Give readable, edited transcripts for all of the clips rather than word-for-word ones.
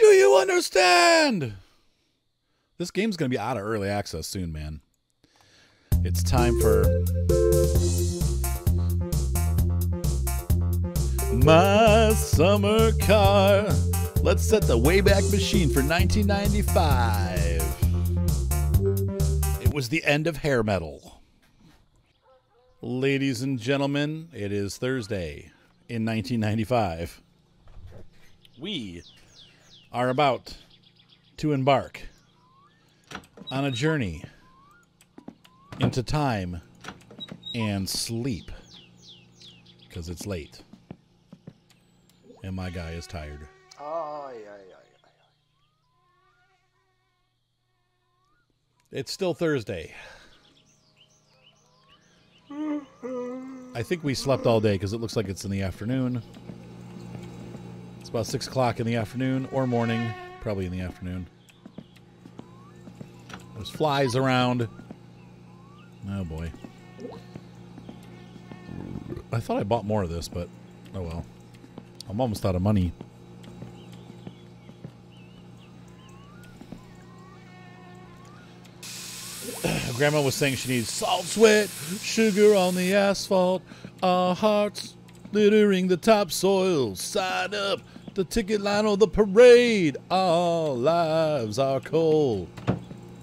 Do you understand? This game's going to be out of early access soon, man. It's time for My Summer Car. Let's set the Wayback Machine for 1995. It was the end of hair metal. Ladies and gentlemen, it is Thursday in 1995. We are about to embark on a journey into time and sleep, because it's late and my guy is tired. It's still Thursday. I think we slept all day because it looks like it's in the afternoon. It's about 6 o'clock in the afternoon or morning, probably in the afternoon. There's flies around. Oh boy. I thought I bought more of this, but oh well. I'm almost out of money. Grandma was saying she needs salt, sweat, sugar on the asphalt, our hearts littering the topsoil, sign up the ticket line or the parade, our lives are cold.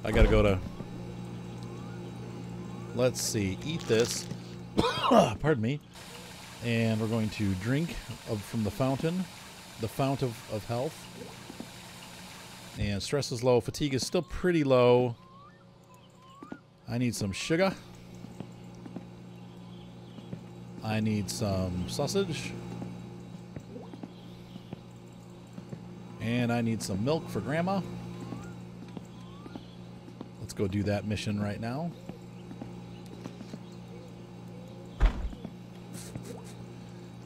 I gotta go to, let's see, eat this, pardon me, and we're going to drink from the fountain, the fount of health, and stress is low, fatigue is still pretty low, I need some sugar, I need some sausage, and I need some milk for Grandma. Let's go do that mission right now.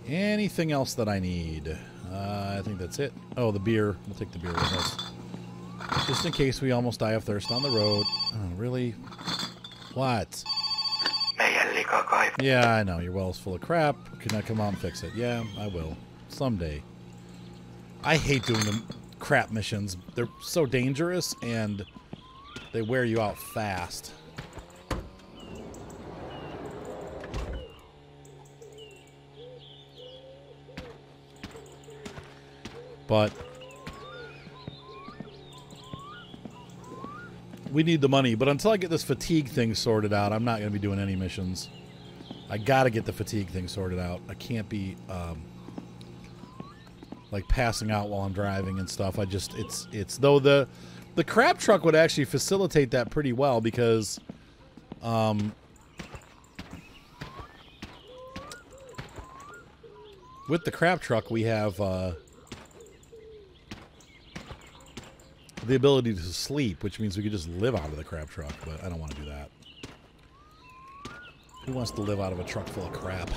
Anything else that I need? I think that's it. Oh, the beer. We'll take the beer with us. Just in case we almost die of thirst on the road. Oh, really? What? Yeah, I know. Your well's full of crap. Can I come out and fix it? Yeah, I will. Someday. I hate doing the crap missions. They're so dangerous and they wear you out fast. But we need the money. But until I get this fatigue thing sorted out, I'm not going to be doing any missions. I gotta get the fatigue thing sorted out. I can't be like passing out while I'm driving and stuff. I just it's though the crap truck would actually facilitate that pretty well, because with the crap truck we have the ability to sleep, which means we could just live out of the crap truck, but I don't want to do that. Who wants to live out of a truck full of crap?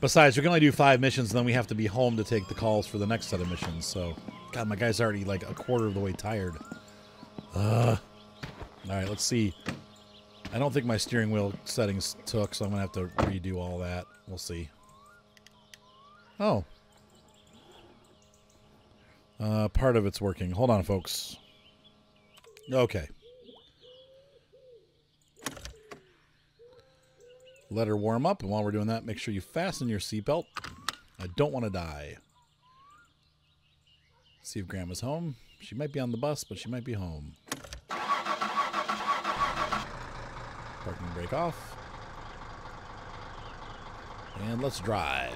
Besides, we can only do 5 missions, and then we have to be home to take the calls for the next set of missions. So, God, my guy's already like a quarter of the way tired. All right, let's see. I don't think my steering wheel settings took, so I'm going to have to redo all that. We'll see. Oh. Part of it's working. Hold on, folks. Okay. Let her warm up, and while we're doing that, make sure you fasten your seatbelt. I don't want to die. Let's see if Grandma's home. She might be on the bus, but she might be home. Parking brake off. And let's drive.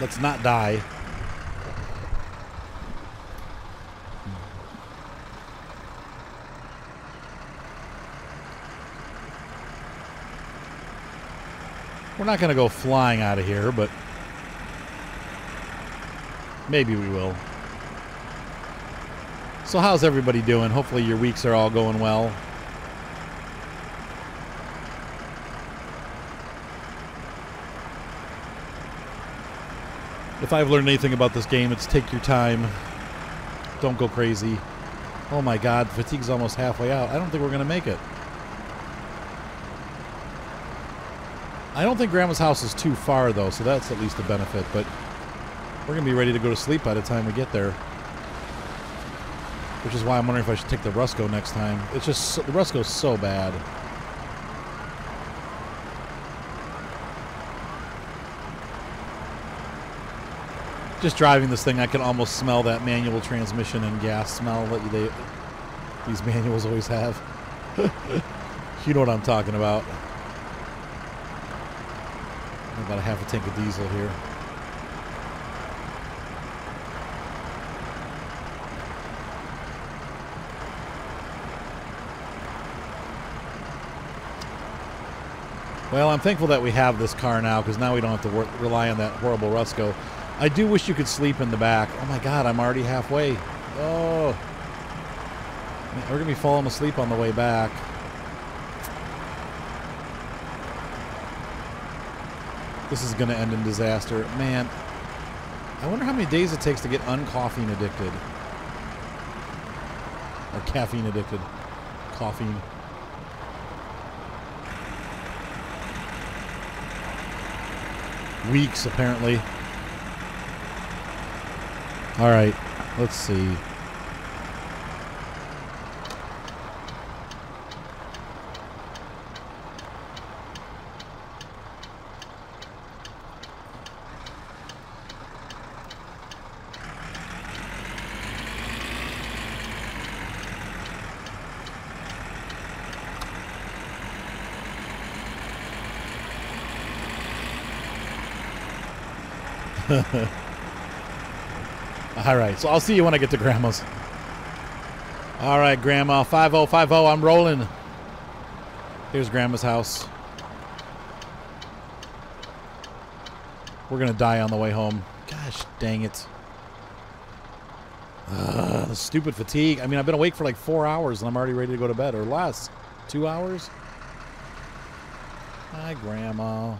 Let's not die. We're not going to go flying out of here, but maybe we will. So how's everybody doing? Hopefully your weeks are all going well. If I've learned anything about this game, it's take your time. Don't go crazy. Oh my God, fatigue's almost halfway out. I don't think we're gonna make it. I don't think Grandma's house is too far though, so that's at least a benefit, but we're gonna be ready to go to sleep by the time we get there. Which is why I'm wondering if I should take the Ruscko next time. It's just, the Ruscko's so bad. Just driving this thing, I can almost smell that manual transmission and gas smell that these manuals always have. You know what I'm talking about. About a half a tank of diesel here. Well, I'm thankful that we have this car now, because now we don't have to rely on that horrible Ruscko. I do wish you could sleep in the back. Oh my God, I'm already halfway. Oh. Man, we're gonna be falling asleep on the way back. This is gonna end in disaster. Man, I wonder how many days it takes to get uncaffeine addicted. Or caffeine addicted. Caffeine. Weeks, apparently. All right, let's see. All right, so I'll see you when I get to Grandma's. All right, Grandma, 5050, I'm rolling. Here's Grandma's house. We're gonna die on the way home. Gosh, dang it. Stupid fatigue. I mean, I've been awake for like 4 hours and I'm already ready to go to bed, or less, 2 hours. Hi, Grandma.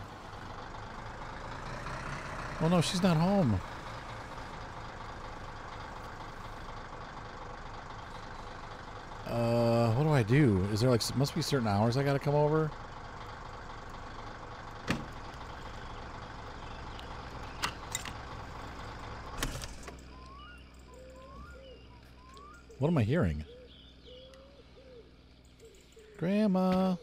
Oh no, she's not home. What do I do? Is there like, must be certain hours I gotta come over? What am I hearing? Grandma.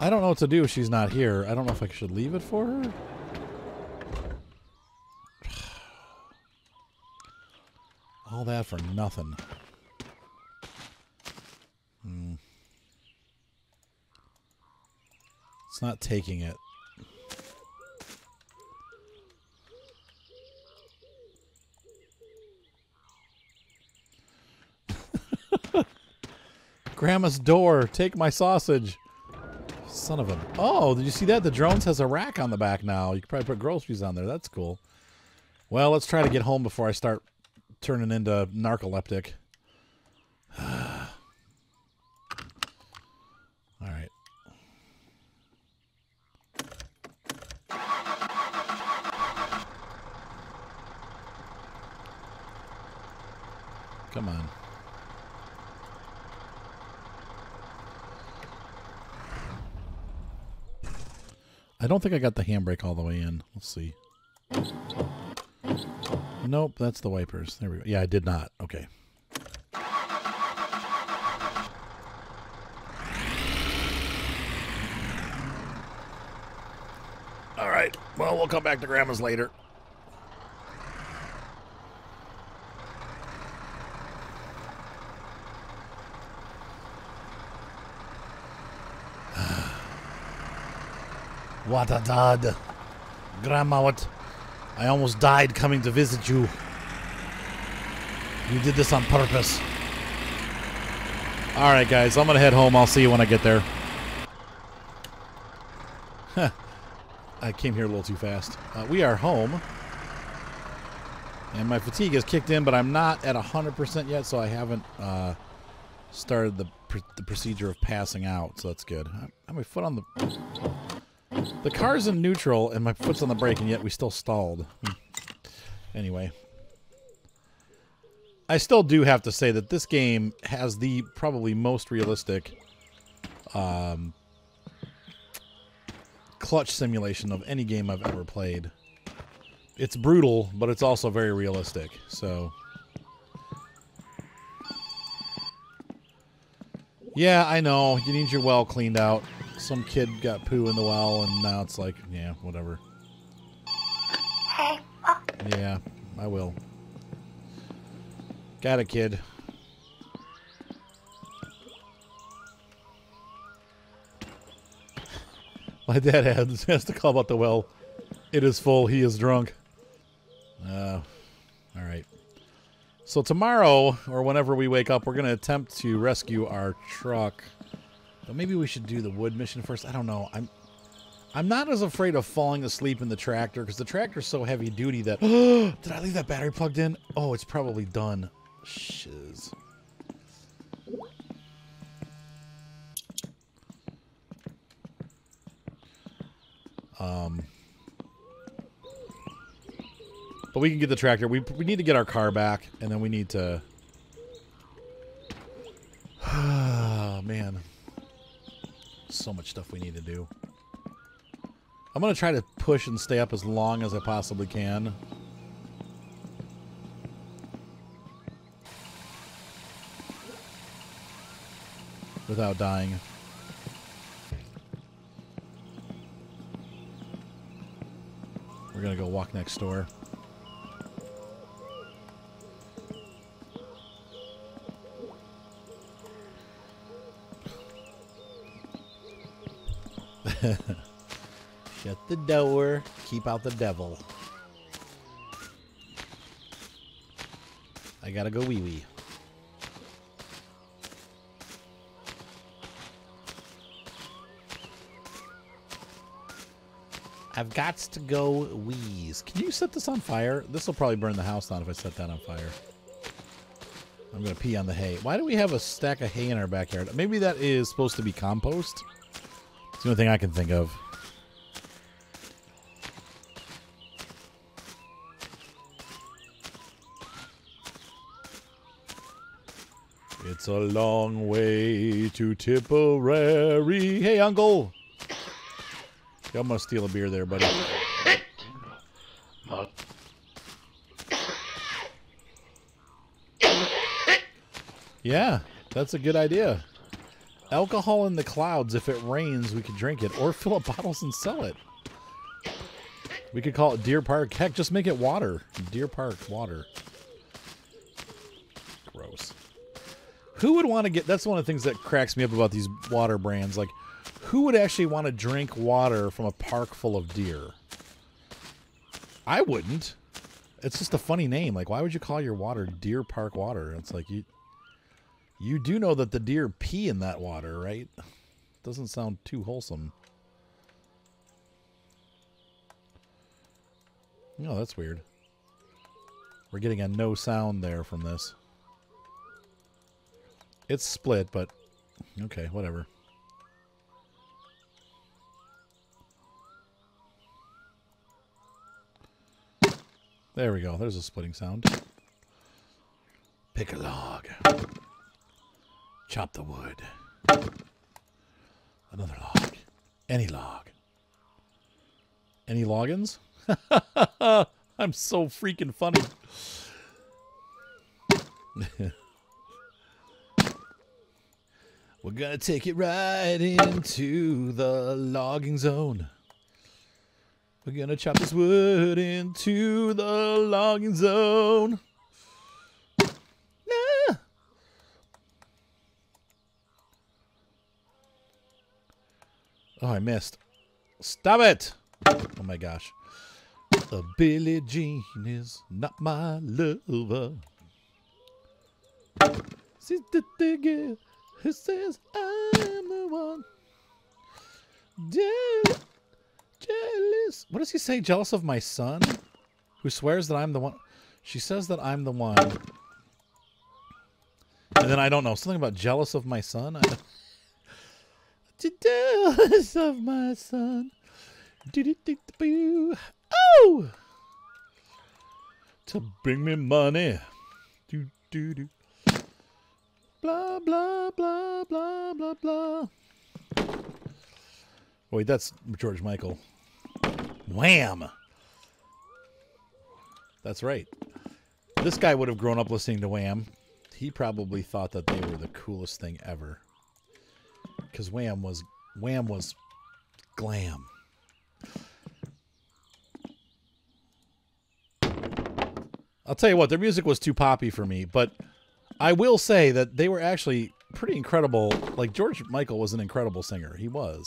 I don't know what to do if she's not here. I don't know if I should leave it for her. All that for nothing. Mm. It's not taking it. Grandma's door. Take my sausage. Son of a... Oh, did you see that? The Drones has a rack on the back now. You could probably put groceries on there. That's cool. Well, let's try to get home before I start turning into narcoleptic. All right. Come on. I don't think I got the handbrake all the way in. Let's see. Nope, that's the wipers. There we go. Yeah, I did not. Okay. All right. Well, we'll come back to Grandma's later. What a dad. Grandma, what? I almost died coming to visit you. You did this on purpose. All right, guys. I'm going to head home. I'll see you when I get there. Huh. I came here a little too fast. We are home. And my fatigue has kicked in, but I'm not at 100% yet, so I haven't started the procedure of passing out, so that's good. I'm a foot on the... The car's in neutral and my foot's on the brake and yet we still stalled. Anyway. I still do have to say that this game has the probably most realistic clutch simulation of any game I've ever played. It's brutal, but it's also very realistic, so... Yeah, I know. You need your well cleaned out. Some kid got poo in the well, and now it's like, yeah, whatever. Hey, look. Yeah, I will. Got it, kid. My dad has to call about the well. It is full. He is drunk. All right. So tomorrow, or whenever we wake up, we're going to attempt to rescue our truck. But maybe we should do the wood mission first. I don't know. I'm not as afraid of falling asleep in the tractor because the tractor's so heavy duty that... Did I leave that battery plugged in? Oh, it's probably done. Shiz. But we can get the tractor. We need to get our car back, and then we need to... Oh, man. So much stuff we need to do. I'm going to try to push and stay up as long as I possibly can. Without dying. We're going to go walk next door. Shut the door, keep out the devil. I gotta go wee wee. I've got to go wheeze. Can you set this on fire? This will probably burn the house down if I set that on fire. I'm gonna pee on the hay. Why do we have a stack of hay in our backyard? Maybe that is supposed to be compost? It's the only thing I can think of. It's a long way to Tipperary. Hey, Uncle! I'm gonna steal a beer there, buddy. Yeah, that's a good idea. Alcohol in the clouds. If it rains, we could drink it. Or fill up bottles and sell it. We could call it Deer Park. Heck, just make it water. Deer Park water. Gross. Who would want to get... That's one of the things that cracks me up about these water brands. Like, who would actually want to drink water from a park full of deer? I wouldn't. It's just a funny name. Like, why would you call your water Deer Park water? It's like... You do know that the deer pee in that water, right? Doesn't sound too wholesome. No, that's weird. We're getting a no sound there from this. It's split, but... Okay, whatever. There we go. There's a splitting sound. Pick a log. Chop the wood. Another log. Any log. Any logins? I'm so freaking funny. We're gonna take it right into the logging zone. We're gonna chop this wood into the logging zone. Oh, I missed. Stop it! Oh my gosh. Billie Jean is not my lover. She's the girl who says I'm the one. Jealous. What does he say? Jealous of my son? Who swears that I'm the one. She says that I'm the one. And then I don't know. Something about jealous of my son? I don't... Jealous of my son. Oh! To bring me money. Do, do, do. Blah, blah, blah, blah, blah, blah. Wait, that's George Michael. Wham! That's right. This guy would have grown up listening to Wham. He probably thought that they were the coolest thing ever. Because Wham was glam. I'll tell you what, their music was too poppy for me, but I will say that they were actually pretty incredible. Like, George Michael was an incredible singer. He was.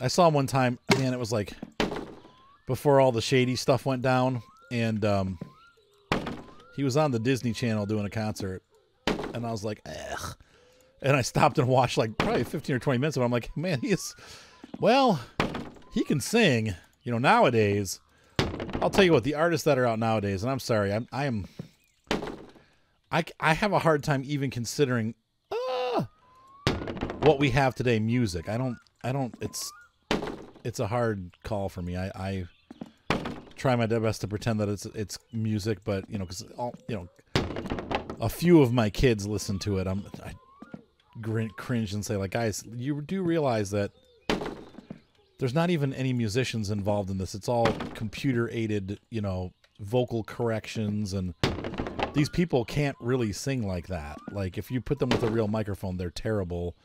I saw him one time, man, it was like before all the shady stuff went down, and he was on the Disney Channel doing a concert, and I was like, ugh. And I stopped and watched like probably 15 or 20 minutes of it. I'm like, man, he can sing. You know, nowadays, I'll tell you what, the artists that are out nowadays, and I'm sorry, I have a hard time even considering what we have today, music. It's a hard call for me. I try my best to pretend that it's music, but you know, because a few of my kids listen to it. I cringe and say, like, guys, you do realize that there's not even any musicians involved in this. It's all computer aided, you know, vocal corrections, and these people can't really sing like that. Like, if you put them with a real microphone, they're terrible,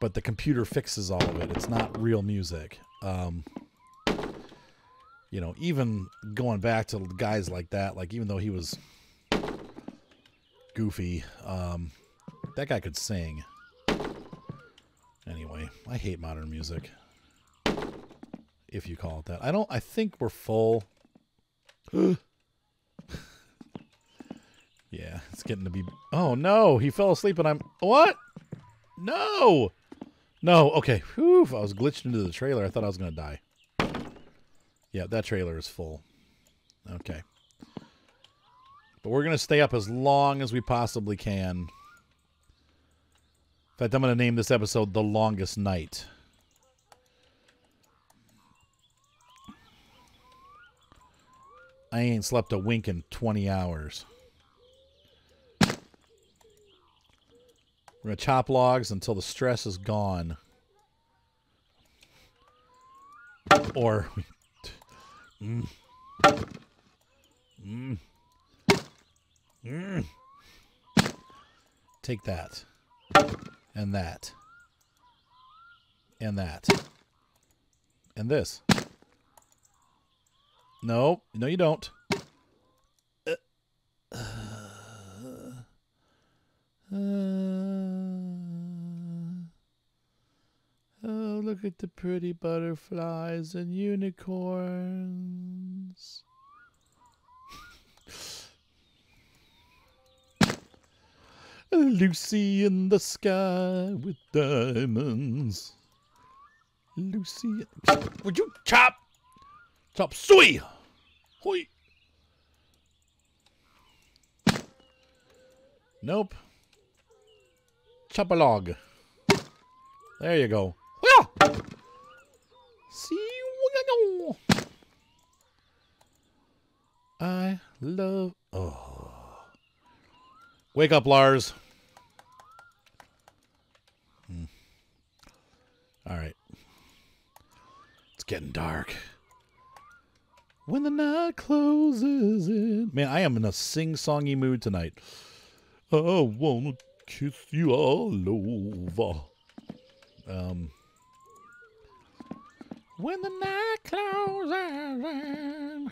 but the computer fixes all of it. It's not real music. You know, even going back to guys like that, like, even though he was goofy, that guy could sing. Anyway, I hate modern music. If you call it that. I think we're full. Yeah, it's getting to be... Oh, no! He fell asleep and I'm... What? No! No, okay. Whew, I was glitched into the trailer. I thought I was going to die. Yeah, that trailer is full. Okay. But we're going to stay up as long as we possibly can. In fact, I'm going to name this episode The Longest Night. I ain't slept a wink in 20 hours. We're going to chop logs until the stress is gone. Or... Mm. Mm. Mm. Take that. And that. And that. And this. No, no, you don't. Oh, look at the pretty butterflies and unicorns. Lucy in the sky with diamonds. Lucy, would you chop? Chop Suey! Hoi! Nope. Chop a log. There you go. See, I love. Oh. Wake up, Lars. Hmm. All right. It's getting dark. When the night closes in. Man, I am in a sing-songy mood tonight. I wanna kiss you all over. When the night closes in.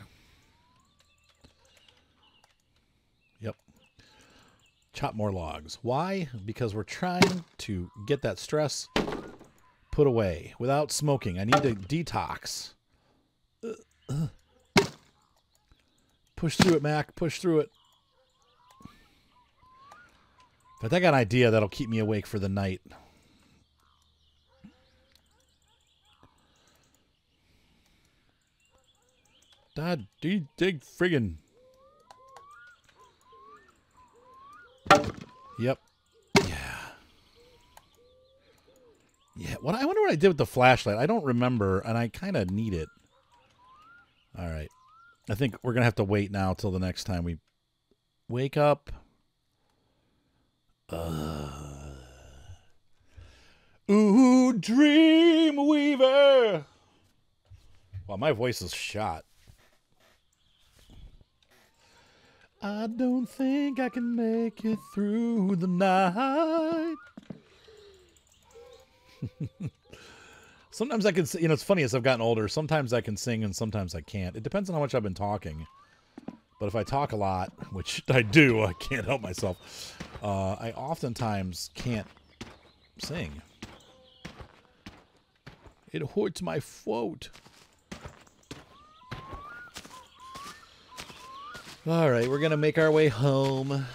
Yep. Chop more logs. Why? Because we're trying to get that stress put away without smoking. I need to detox. Push through it, Mac. Push through it. But I got an idea that'll keep me awake for the night. Dad, do dig friggin'. Yep. Yeah. Yeah. What I wonder what I did with the flashlight. I don't remember, and I kind of need it. All right. I think we're going to have to wait now till the next time we wake up. Ooh, Dream Weaver. Wow, my voice is shot. I don't think I can make it through the night. Sometimes I can, you know, it's funny as I've gotten older, sometimes I can sing and sometimes I can't. It depends on how much I've been talking. But if I talk a lot, which I do, I can't help myself. I oftentimes can't sing. It hurts my throat. All right, we're going to make our way home.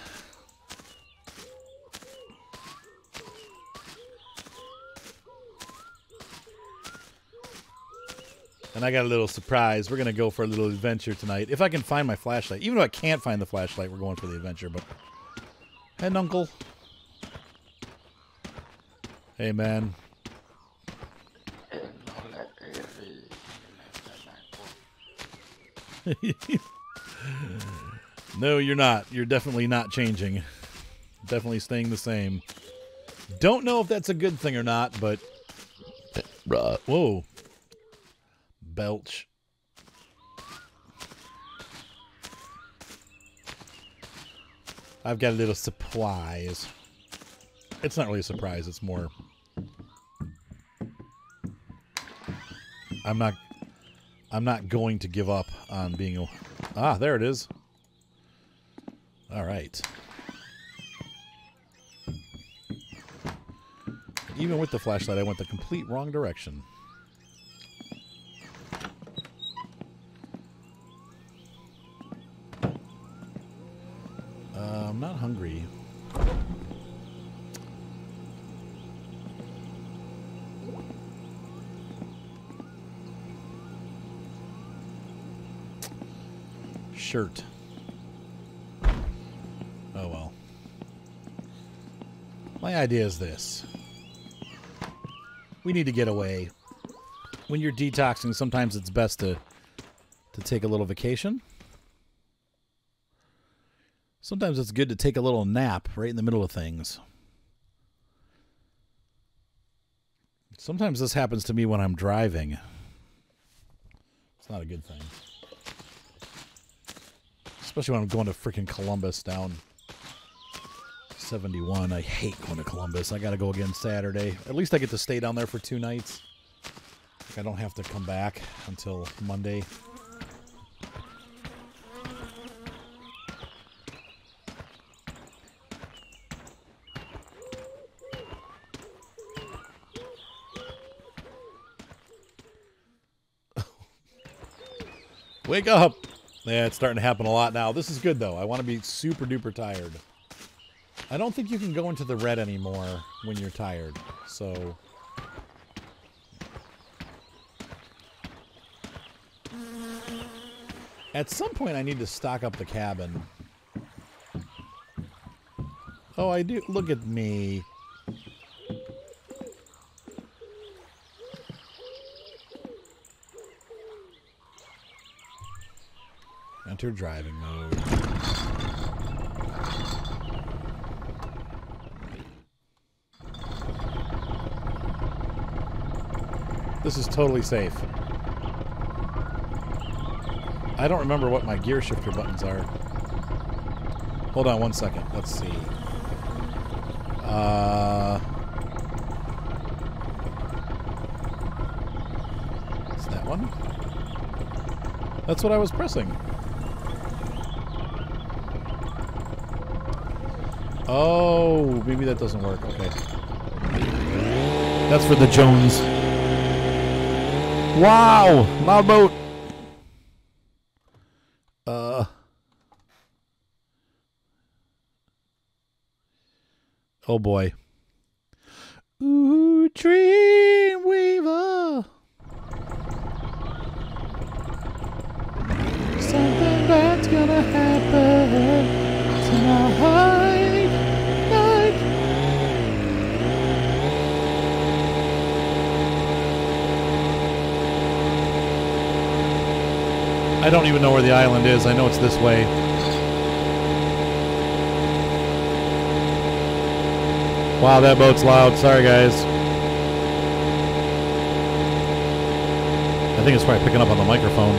And I got a little surprise. We're going to go for a little adventure tonight. If I can find my flashlight. Even though I can't find the flashlight, we're going for the adventure. But hey, Uncle. Hey, man. No, you're not. You're definitely not changing. Definitely staying the same. Don't know if that's a good thing or not, but... Whoa. Belch. I've got a little surprise. It's not really a surprise, it's more I'm not going to give up on being a... Ah, there it is. All right. Even with the flashlight, I went the complete wrong direction. I'm not hungry. Shirt. Oh well. My idea is this. We need to get away. When you're detoxing, sometimes it's best to take a little vacation. Sometimes it's good to take a little nap right in the middle of things. Sometimes this happens to me when I'm driving. It's not a good thing. Especially when I'm going to freaking Columbus down 71. I hate going to Columbus. I got to go again Saturday. At least I get to stay down there for 2 nights. I don't have to come back until Monday. Wake up! Yeah, it's starting to happen a lot now. This is good, though. I want to be super duper tired. I don't think you can go into the red anymore when you're tired, so... At some point, I need to stock up the cabin. Oh, I do. Look at me. Enter driving mode. This is totally safe. I don't remember what my gear shifter buttons are. Hold on one second. Let's see. It's that one. That's what I was pressing. Oh, maybe that doesn't work. Okay. That's for the Jonez. Wow! Loud boat! Oh boy. Ooh, Dream Weaver! Something bad's gonna happen tonight. don't even know where the island is. I know it's this way. Wow, that boat's loud. Sorry, guys. I think it's probably picking up on the microphone.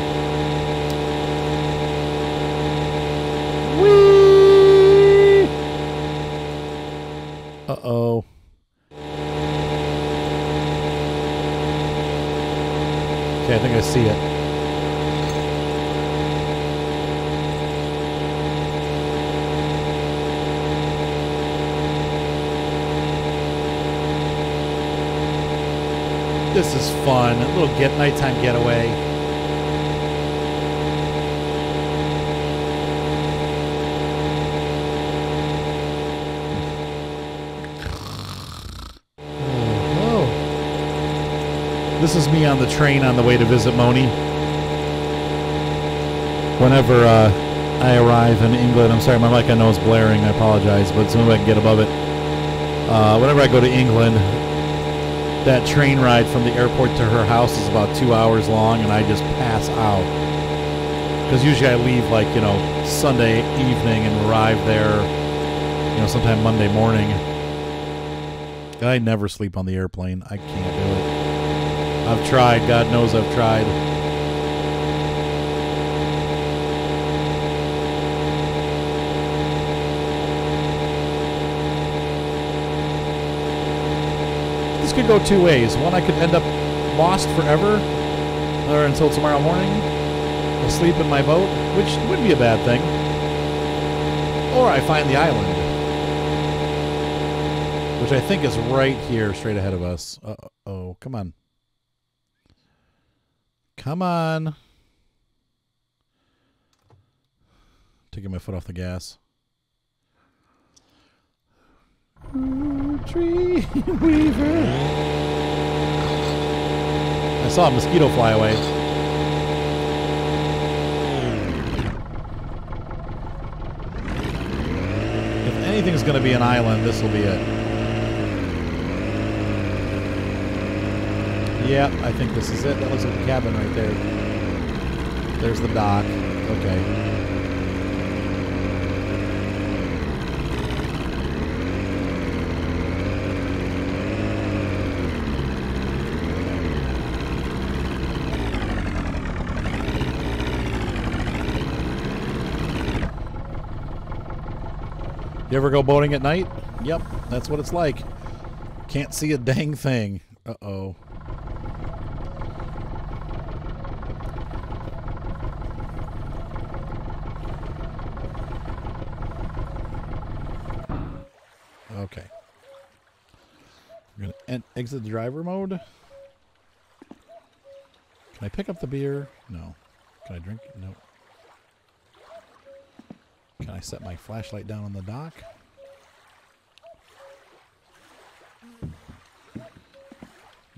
Whee! Uh-oh. Okay, I think I see it. This is fun. A little nighttime getaway. Oh. This is me on the train on the way to visit Moni. Whenever I arrive in England, I'm sorry, my mic I know is blaring. I apologize, but it's the only way I can get above it. Whenever I go to England, that train ride from the airport to her house is about 2 hours long, and I just pass out. Because usually I leave, like, you know, Sunday evening and arrive there, you know, sometime Monday morning. And I never sleep on the airplane. I can't do it. I've tried. God knows I've tried. Could go two ways. One, I could end up lost forever or until tomorrow morning, asleep in my boat, which would be a bad thing. Or I find the island, which I think is right here, straight ahead of us. Uh-oh, come on. Come on. Taking my foot off the gas. Tree weaver. I saw a mosquito fly away. If anything's going to be an island, this will be it. Yep, I think this is it. That looks like a cabin right there. There's the dock. Okay. You ever go boating at night? Yep, that's what it's like. Can't see a dang thing. Uh-oh. Okay. We're going to exit driver mode. Can I pick up the beer? No. Can I drink? No. Can I set my flashlight down on the dock?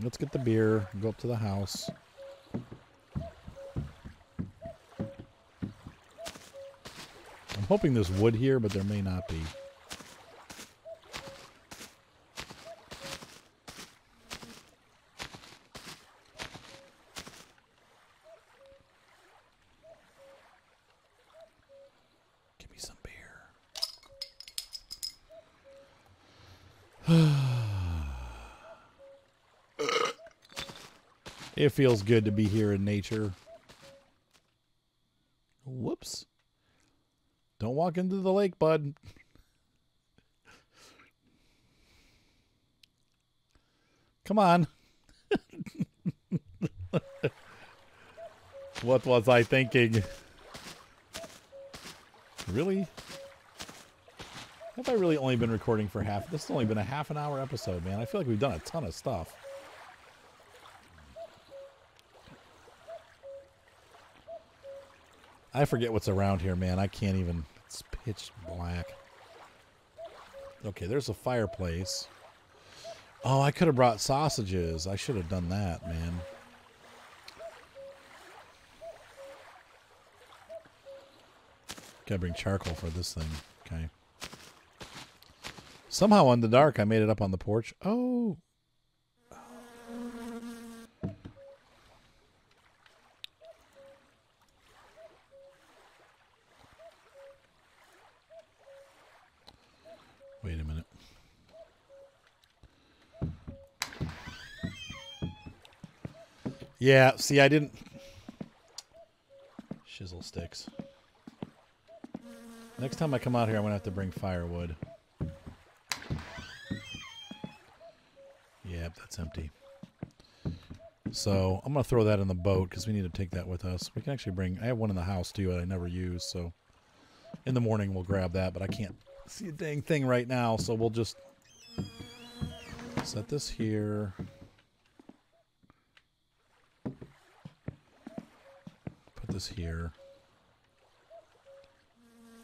Let's get the beer, go up to the house. I'm hoping there's wood here, but there may not be. It feels good to be here in nature. Whoops. Don't walk into the lake, bud. Come on. What was I thinking? Really? Have I really only been recording for half? This has only been a half an hour episode, man. I feel like we've done a ton of stuff. I forget what's around here, man. I can't even. It's pitch black. Okay, there's a fireplace. Oh, I could have brought sausages. I should have done that, man. Gotta bring charcoal for this thing. Okay. Somehow in the dark, I made it up on the porch. Oh. Wait a minute. Yeah, see, I didn't... Shizzle sticks. Next time I come out here, I'm going to have to bring firewood. Yep, that's empty. So I'm going to throw that in the boat because we need to take that with us. We can actually bring... I have one in the house, too, that I never use, so... In the morning, we'll grab that, but I can't see a dang thing right now, so we'll just set this here. Put this here.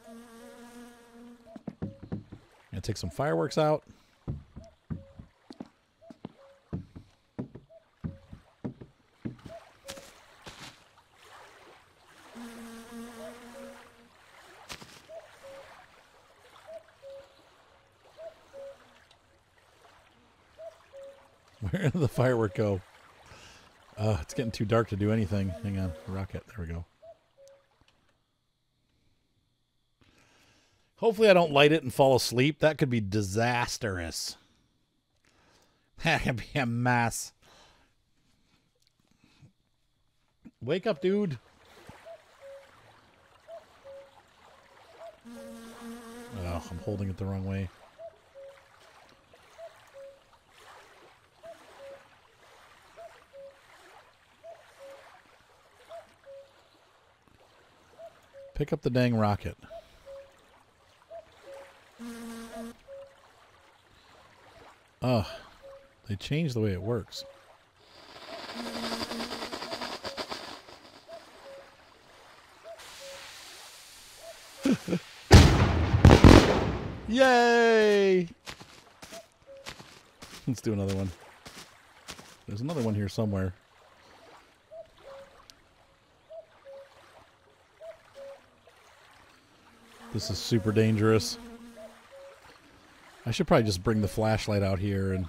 I'm going to take some fireworks out. Where did the firework go? It's getting too dark to do anything. Hang on. Rocket. There we go. Hopefully I don't light it and fall asleep. That could be disastrous. That could be a mess. Wake up, dude. Oh, I'm holding it the wrong way. Pick up the dang rocket. Ugh. They changed the way it works. Yay! Let's do another one. There's another one here somewhere. This is super dangerous. I should probably just bring the flashlight out here and...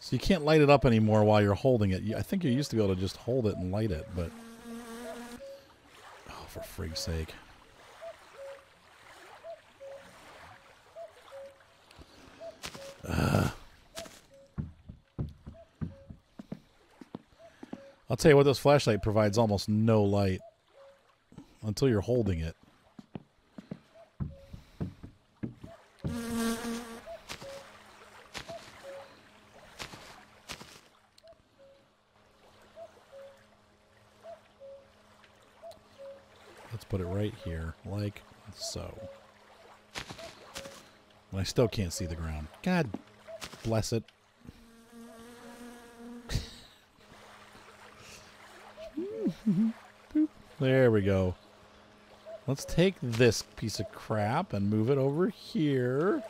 So you can't light it up anymore while you're holding it. I think you used to be able to just hold it and light it, but... Oh, for frig's sake. I'll tell you what, this flashlight provides almost no light until you're holding it. Let's put it right here, like so. And I still can't see the ground. God bless it. There we go. Let's take this piece of crap and move it over here.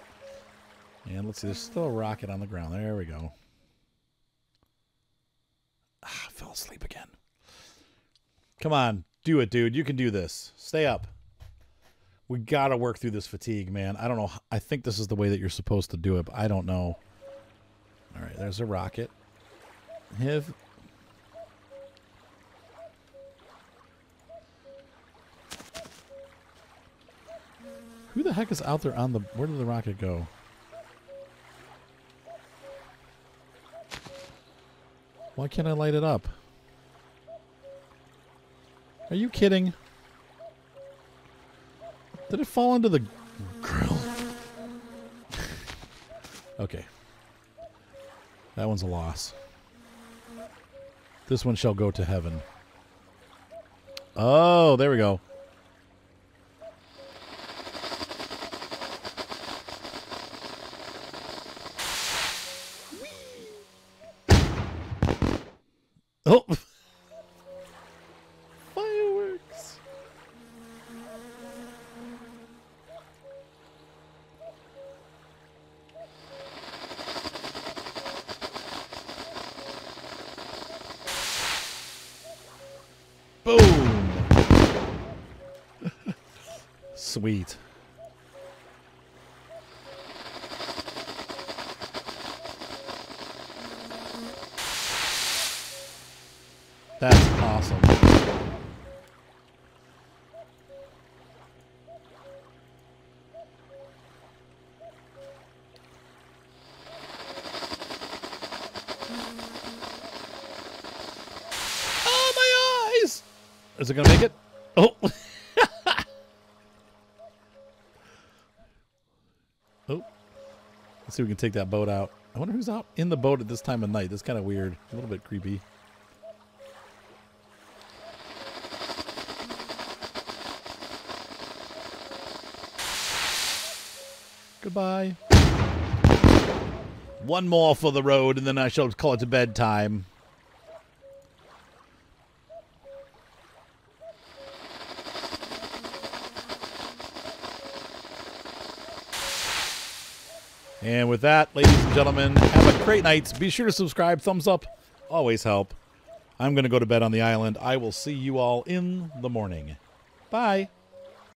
And let's see, there's still a rocket on the ground. There we go. Ah, I fell asleep again. Come on, do it, dude. You can do this. Stay up. We gotta work through this fatigue, man. I don't know. I think this is the way that you're supposed to do it, but I don't know. All right, there's a rocket. Hiv. Who the heck is out there on the... Where did the rocket go? Why can't I light it up? Are you kidding? Did it fall into the grill? Okay. That one's a loss. This one shall go to heaven. Oh, there we go. Oh! Fireworks! Boom! Sweet. That's awesome. Oh, my eyes! Is it gonna make it? Oh. Oh. Let's see if we can take that boat out. I wonder who's out in the boat at this time of night. That's kind of weird. A little bit creepy. Goodbye. One more for the road, and then I shall call it to bedtime. And with that, ladies and gentlemen, have a great night. Be sure to subscribe. Thumbs up. Always help. I'm going to go to bed on the island. I will see you all in the morning. Bye.